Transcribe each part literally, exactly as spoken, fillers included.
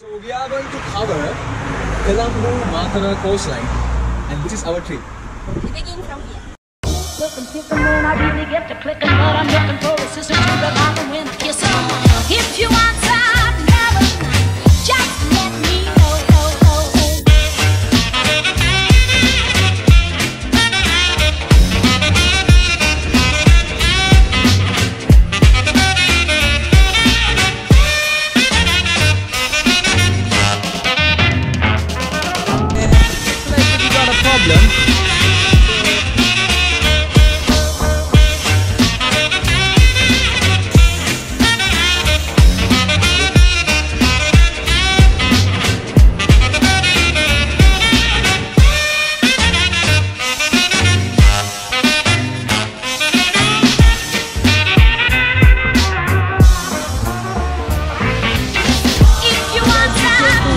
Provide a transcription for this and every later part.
So we are going to cover Kelambu Marana coastline, and this is our trip. Begin from here. Looking to the moon, I really get to clicking, but I'm looking for a sister to the bottom when I kiss her. If you want some, never mind. Just let me know. Oh, oh,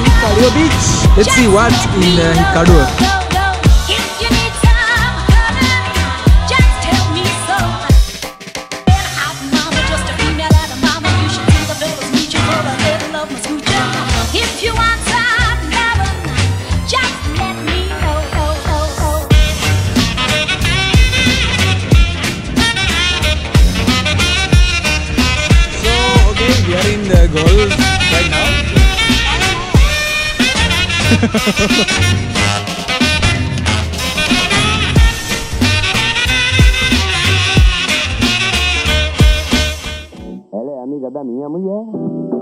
Hikaruo beach. Let's see what's in uh, Hikaruo. Ela é amiga da minha mulher.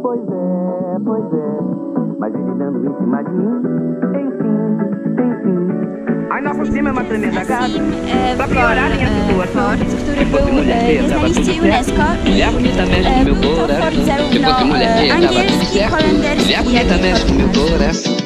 Pois é, pois é. Mas ele dando em cima de mim. Enfim, enfim. Ainda por cima é uma tremenda gata. Pra piorar minha situação. Que fosse mulher feia, tava tudo certo. Mulher bonita mexe com meu coração. Que fosse mulher feia, tava tudo certo. Mulher bonita mexe com meu coração.